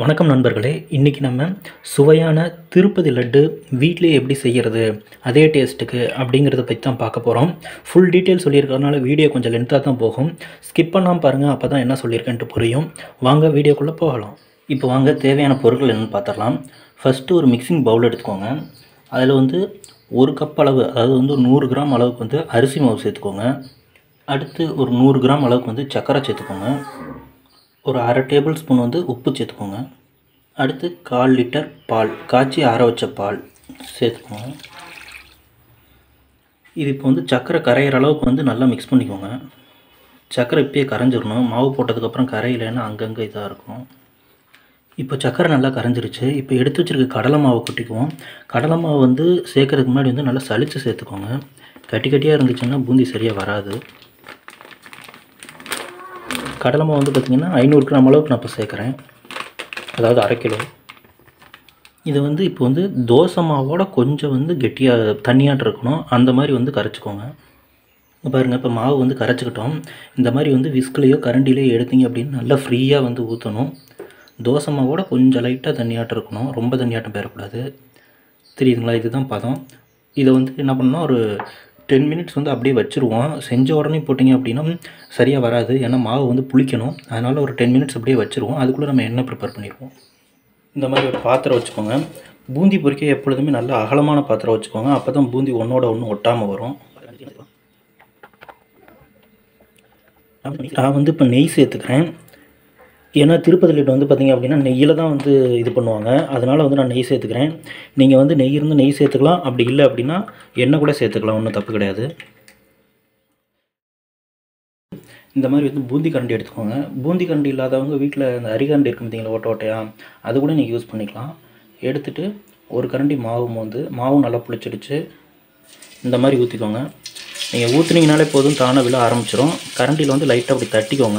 வணக்கம் நண்பர்களே இன்னைக்கு நம்ம சுவையான திருப்பதி லட்டு வீட்ல எப்படி செய்யிறது அதே டேஸ்ட்டுக்கு அப்படிங்கறத பத்தி தான் பார்க்க போறோம் full detail சொல்லிருக்கறனால வீடியோ கொஞ்சம் லென்த்தா தான் போகும் skip பண்ணாம பாருங்க அப்பதான் என்ன சொல்லிருக்கேன்னு புரியும் வாங்க வீடியோக்குள்ள போகலாம் இப்போ வாங்க தேவையான பொருட்கள் என்னன்னு பார்த்தறலாம் first ஒரு மிக்ஸிங் பவுல் எடுத்துக்கோங்க அதுல வந்து 1 கப் அளவு அதாவது வந்து 100 கிராம் அளவுக்கு வந்து அரிசி மாவு சேர்த்துக்கோங்க அடுத்து ஒரு 100 கிராம் அளவுக்கு வந்து சக்கரை சேர்த்துக்கோங்க और अर टेबल स्पून वो उप सेको अत काल लिटर पाल काची आर वच पाल सेको इतनी सक्कर करेयुक्त वो ना मिक्स पड़को सक्कर इे करेजरण माव पट्टक करेना अंगे इको सक्कर ना करेजी इच्छी कड़ला माव कटिको कड़ला माव वो सेक ना सलीच सेको कटी कटिया बूंदी सरिया वरा कड़ला माव वो पाती 500 ग्राम அளவுக்கு நான் சேர்க்கறேன் அதாவது 1/2 கிலோ இது வந்து இப்போ வந்து தோசை மாவோட கொஞ்சம் வந்து கெட்டியா தண்ணியாட்ட இருக்கணும் அந்த மாதிரி வந்து கரைச்சுக்கோங்க பாருங்க இப்போ மாவு வந்து கரைச்சிட்டோம் இந்த மாதிரி வந்து விஸ்கலியோ கரண்டிலயோ எடுத்தீங்க அப்படினா நல்லா ஃப்ரீயா வந்து ஊத்தணும் தோசை மாவோட கொஞ்சம் லைட்டா தண்ணியாட்ட இருக்கணும் ரொம்ப தண்ணியாட்டம் பேர கூடாது தெரியுதுங்களா இதுதான் பதம் இத வந்து என்ன பண்ணனும் ஒரு 10 मिनट्स वो अब वो से उड़े पट्टी अब सरिया वरा वो पुलिकों और 10 मिनट्स अब वो अद्क नम्बर प्रिपेर पड़ो मारे पात्र वो बूंदी पुरी के एपमें ना अगलान पात्र वो अब बूंदी ओटाम वो ना वो नई सेकें ऐसा तिरुपति लड्डू वो पाती अब नये पड़वा ना नई सेकें नहीं वो नई सेकल अब अब एन कूड़ा सेकल तप कमारी बूंदी करंडी एड़को बूंदी करंडी इलादवें वीटल अरिकरंडी पाती ओट ओटा अदकूड नहीं यूस पड़ा एटे और करंडी माव ना पुलिचि इतमी ऊतिको नहीं ऊतनी ताना विल आरमीचर करंडी वो लाइटा अभी तटिको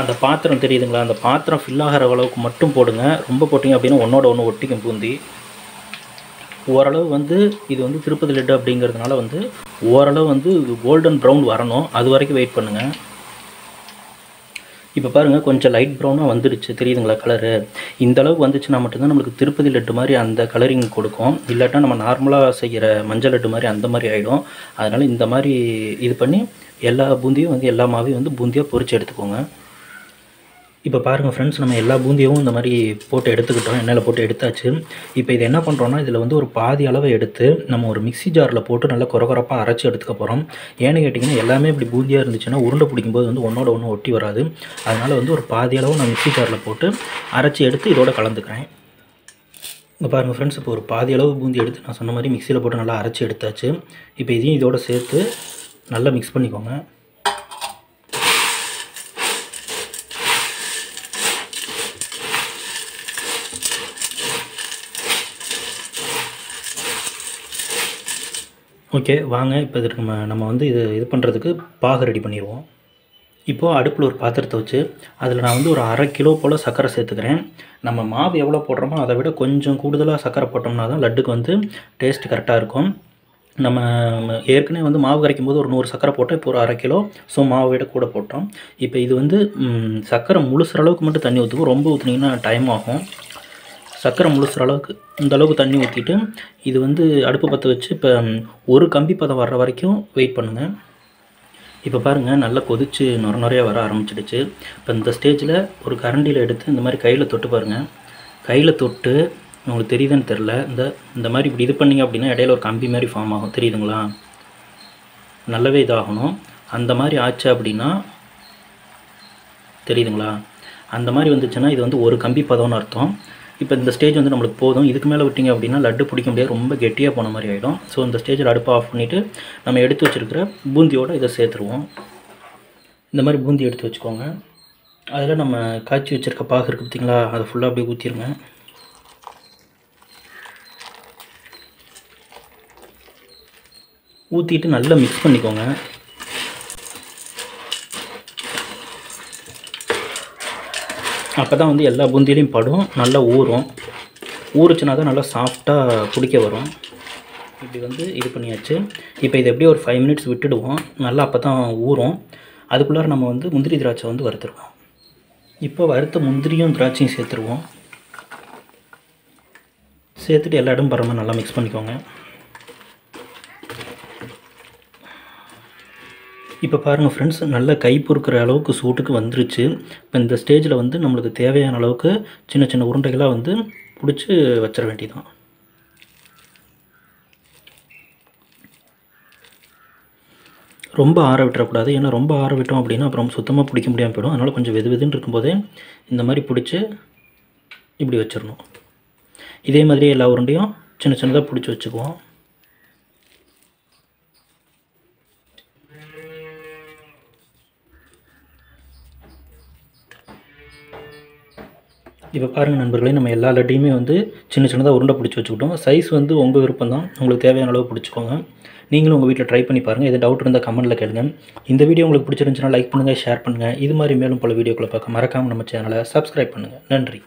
அந்த பாத்திரம் தெரியுதுங்களா அந்த பாத்திரம் ஃபில் ஆகற அளவுக்கு மட்டும் போடுங்க ரொம்ப போடிங்க அப்படினா ஒண்ணோட ஒண்ணு ஒட்டிக்கும் பூந்தி ஓரளவு வந்து இது வந்து திருப்பதி லட்டு அப்படிங்கிறதுனால வந்து ஓரளவு வந்து கோல்டன் பிரவுன் வரணும் அது வரைக்கும் வெயிட் பண்ணுங்க இப்போ பாருங்க கொஞ்சம் லைட் பிரவுனா வந்துருச்சு தெரியுதுங்களா கலர் இந்த அளவு வந்துச்சுனா மட்டும் தான் நமக்கு திருப்பதி லட்டு மாதிரி அந்த கலரிங் கொடுக்கும் இல்லட்டா நம்ம நார்மலா செய்யற மஞ்சள் லட்டு மாதிரி அந்த மாதிரி ஆயிடும் அதனால இந்த மாதிரி இது பண்ணி எல்லா பூந்தியும் வந்து எல்லா மாவையும் வந்து பூந்தியா பொரிச்சு எடுத்துக்கோங்க இப்போ பாருங்க फ्रेंड्स நம்ம எல்லா பூந்தியவும் இந்த மாதிரி போட்டு எடுத்துக்கிட்டோம் எண்ணெயில போட்டு எடுத்தாச்சு இப்போ இது என்ன பண்றோம்னா இதுல வந்து ஒரு பாதி அளவு எடுத்து நம்ம ஒரு மிக்ஸி ஜார்ல போட்டு நல்லா கொரகரப்பா அரைச்சு எடுத்துக்க போறோம் ஏன்னு கேட்டிங்கன்னா எல்லாமே இப்படி பூந்தியா இருந்துச்சுனா உருண்டை பிடிக்கும்போது வந்து ஒண்ணோட ஒண்ணு ஒட்டி வராது அதனால வந்து ஒரு பாதி அளவு நான் மிக்ஸி ஜார்ல போட்டு அரைச்சு எடுத்து இதோட கலந்துக்கிறேன் இங்க பாருங்க फ्रेंड्स இப்போ ஒரு பாதி அளவு பூந்தி எடுத்து நான் சொன்ன மாதிரி மிக்ஸில போட்டு நல்லா அரைச்சு எடுத்தாச்சு இப்போ இதையும் இதோட சேர்த்து நல்லா mix பண்ணிக்கோங்க ओके வாங்க இப்போ இதுக்கு நம்ம வந்து இது பண்றதுக்கு பாகு ரெடி பண்ணிடுவோம் இப்போ அடுப்புல ஒரு பாத்திரத்தை வச்சு அதுல நான் வந்து ஒரு 1/2 கிலோ போல சக்கரை சேர்த்துக்கிறேன் நம்ம மாவு எவ்வளவு போடுறோமோ அதை விட கொஞ்சம் கூடுதலா சக்கரை போட்டோம்னா தான் லட்டுக்கு வந்து டேஸ்ட் கரெக்ட்டா இருக்கும் நம்ம ஏற்கனவே வந்து மாவு கரைக்கும்போது ஒரு 100 சக்கரை போட்டு இப்போ ஒரு 1/2 கிலோ சோ மாவை விட கூட போட்டோம் இப்போ இது வந்து சக்கரை முழுசுற அளவுக்கு மட்டும் தண்ணி ஊத்துங்க ரொம்ப ஊத்துனீங்கன்னா டைம் ஆகும் சக்கரை முழுசுற அளவுக்கு இந்த அளவுக்கு தண்ணி ஊத்திட்டு இது வந்து அடுப்பு பத்த வச்சு இப்ப ஒரு கம்பி பதம் வர்ற வரைக்கும் வெயிட் பண்ணுங்க இப்போ பாருங்க நல்லா கொதிச்சு நொர நொரையா வர ஆரம்பிச்சிடுச்சு இப்போ இந்த ஸ்டேஜ்ல ஒரு கரண்டில எடுத்து இந்த மாதிரி கையில தொட்டு பாருங்க கையில தொட்டு உங்களுக்கு தெரியுதுன்னு தெரியல இந்த மாதிரி இப்படி இது பண்ணீங்க அப்படினா இடையில ஒரு கம்பி மாதிரி ஃபார்ம் ஆகும் தெரியுதுங்களா நல்லவே இதாகணும் அந்த மாதிரி ஆச்சு அப்படினா தெரியுதுங்களா அந்த மாதிரி வந்துச்சுனா இது வந்து ஒரு கம்பி பதம்னு அர்த்தம் இப்போ இந்த ஸ்டேஜ் வந்து நமக்கு போதும் இதுக்கு மேல விட்டீங்க அப்படினா லட்டு பிடிக்க முடியாது ரொம்ப கெட்டியா போன மாதிரி ஆயிடும் சோ இந்த ஸ்டேஜ்ல அடுப்பு ஆஃப் பண்ணிட்டு நம்ம எடுத்து வச்சிருக்கிற பூந்தியோட இத சேர்த்துறோம் இந்த மாதிரி பூந்தி எடுத்து வச்சுக்கோங்க அதல நம்ம காச்சி வச்சிருக்க பாகு இருக்கு பாத்தீங்களா அது ஃபுல்லா அப்படியே ஊத்திடுங்க ஊத்திட்டு நல்லா மிக்ஸ் பண்ணிக்கோங்க அப்பதான் வந்து எல்லா பூந்தியிலயும் படும் நல்லா ஊறும் ஊறுச்சுனா தான் நல்லா சாஃப்ட்டா புடிக்க வரும் இப்படி வந்து இது பண்ணியாச்சு. இப்போ இது எப்படியும் ஒரு 5 நிமிஷம் விட்டுடுவோம். நல்லா அப்போ தான் ஊறும். அதுக்குள்ளார நம்ம வந்து முந்திரி திராட்சை வந்து வறுத்துருவோம். இப்போ வறுத்த முந்திரியும் திராட்சையும் சேர்த்துருவோம். சேர்த்துட்டு எல்லா இடமும் பரவாயில்ல நல்லா மிக்ஸ் பண்ணிக்கோங்க. இப்போ பாருங்கள் ஃப்ரெண்ட்ஸ், நல்லா கை பொறுக்கிற அளவுக்கு சூட்டுக்கு வந்துருச்சு. இப்போ இந்த ஸ்டேஜில் வந்து நம்மளுக்கு தேவையான அளவுக்கு சின்ன சின்ன உருண்டைகளாக வந்து பிடிச்சி வச்சிட வேண்டியதான். ரொம்ப ஆற விட்டுறக்கூடாது, ஏன்னா ரொம்ப ஆற விட்டோம் அப்படின்னா அப்புறம் சுத்தமாக பிடிக்க முடியாமல் போயிடும். அதனால் கொஞ்சம் வெது வெதுன்னு இருக்கும்போதே இந்த மாதிரி பிடிச்சி இப்படி வச்சிடணும். இதே மாதிரி எல்லா உருண்டையும் சின்ன சின்னதாக பிடிச்சி வச்சுக்குவோம். இப்போ பாருங்கள் நண்பர்களே, நம்ம எல்லா லட்டையுமே வந்து சின்ன சின்னதாக உருண்டை பிடிச்சி வச்சுக்கிட்டோம். சைஸ் வந்து உங்கள் விருப்பம் தான், உங்களுக்கு தேவையான அளவு பிடிச்சிக்கோங்க. நீங்களும் உங்கள் வீட்டில் ட்ரை பண்ணி பாருங்கள். எது டவுட் இருந்தால் கமெண்ட்டில் கேளுங்க. இந்த வீடியோ உங்களுக்கு பிடிச்சிருந்துச்சுன்னா லைக் பண்ணுங்கள், ஷேர் பண்ணுங்கள். இது மாதிரி மேலும் பல வீடியோக்களை பார்க்க மறக்காமல் நம்ம சேனலை சப்ஸ்கிரைப் பண்ணுங்கள். நன்றி.